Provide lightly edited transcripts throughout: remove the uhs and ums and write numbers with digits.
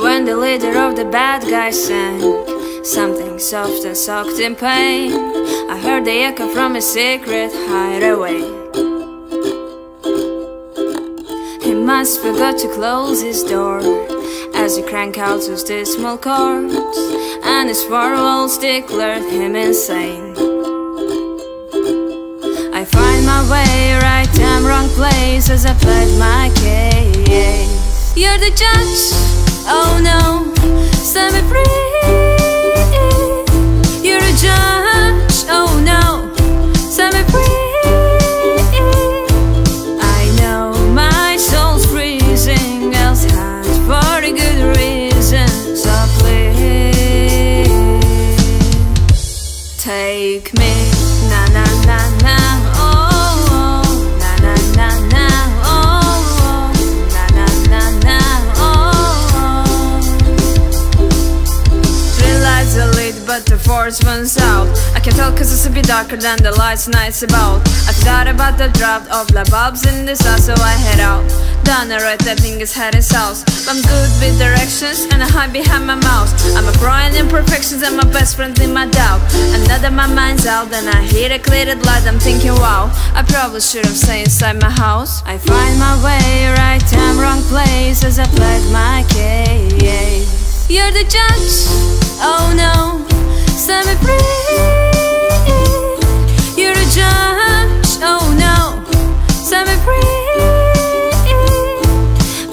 When the leader of the bad guys sang something soft and soaked in pain, I heard the echo from a secret hideaway. He must forgot to close his door as he cranked out his dismal chords, and his four walls declared him insane. I find my way, right time, wrong place, as I plead my case. You're the judge, oh no, set me free. You're the judge, oh no, set me free. I know my soul's freezing, else had for a good reason, so please take me. Na na na na. But the force runs out. I can tell cause it's a bit darker than the lights nights about. I forgot about the drop of light bulbs in the house, so I head out down the road that thing is heading south. I'm good with directions and I hide behind my mouth. I'm a crying imperfections and my best friend in my doubt. And now that my mind's out and I hear a cleared light, I'm thinking wow, I probably should have stayed inside my house. I find my way, right time, wrong place, as I plead my case. You're the judge, oh no, set me free. You're the judge, oh no, set me free.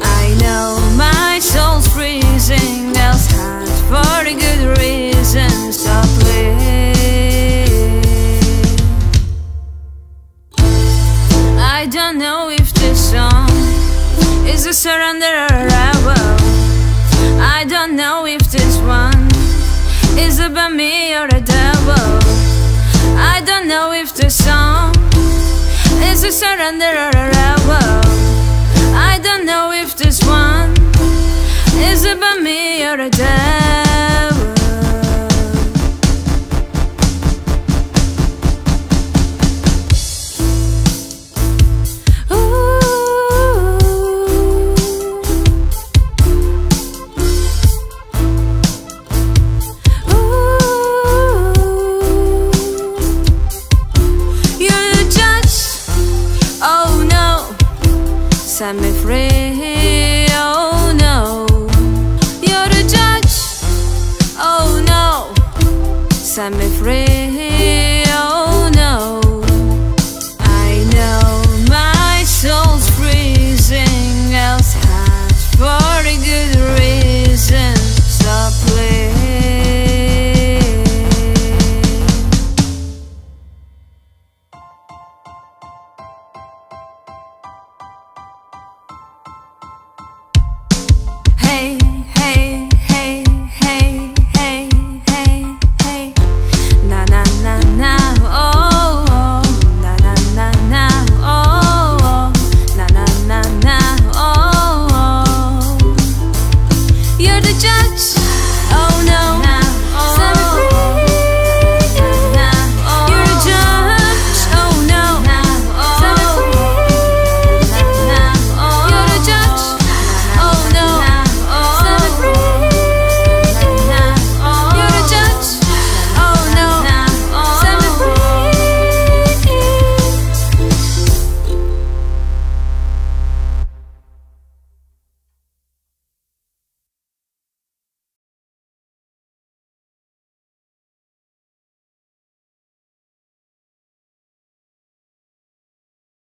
I know my soul's freezing, else had for a good reason, so please. I don't know if this song is a surrender or a will. I don't know if this one is about me or the devil. I don't know if the song is a surrender or a rebel. I don't know if this one is about me or the devil. Set me free.